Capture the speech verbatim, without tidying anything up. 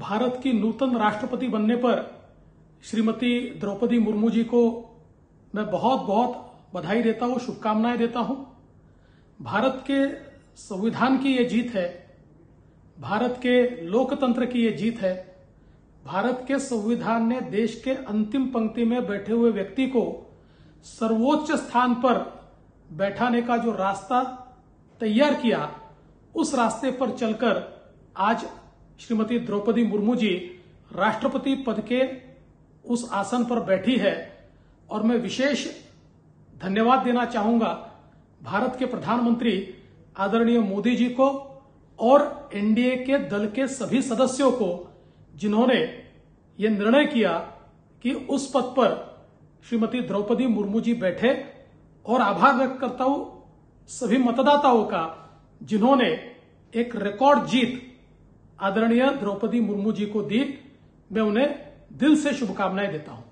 भारत की नूतन राष्ट्रपति बनने पर श्रीमती द्रौपदी मुर्मू जी को मैं बहुत बहुत बधाई देता हूं, शुभकामनाएं देता हूं। भारत के संविधान की ये जीत है, भारत के लोकतंत्र की ये जीत है। भारत के संविधान ने देश के अंतिम पंक्ति में बैठे हुए व्यक्ति को सर्वोच्च स्थान पर बैठाने का जो रास्ता तैयार किया, उस रास्ते पर चलकर आज श्रीमती द्रौपदी मुर्मू जी राष्ट्रपति पद के उस आसन पर बैठी है। और मैं विशेष धन्यवाद देना चाहूंगा भारत के प्रधानमंत्री आदरणीय मोदी जी को और एनडीए के दल के सभी सदस्यों को, जिन्होंने ये निर्णय किया कि उस पद पर श्रीमती द्रौपदी मुर्मू जी बैठे। और आभार व्यक्त करता हूं सभी मतदाताओं का, जिन्होंने एक रिकॉर्ड जीत आदरणीय द्रौपदी मुर्मू जी को दी। मैं उन्हें दिल से शुभकामनाएं देता हूं।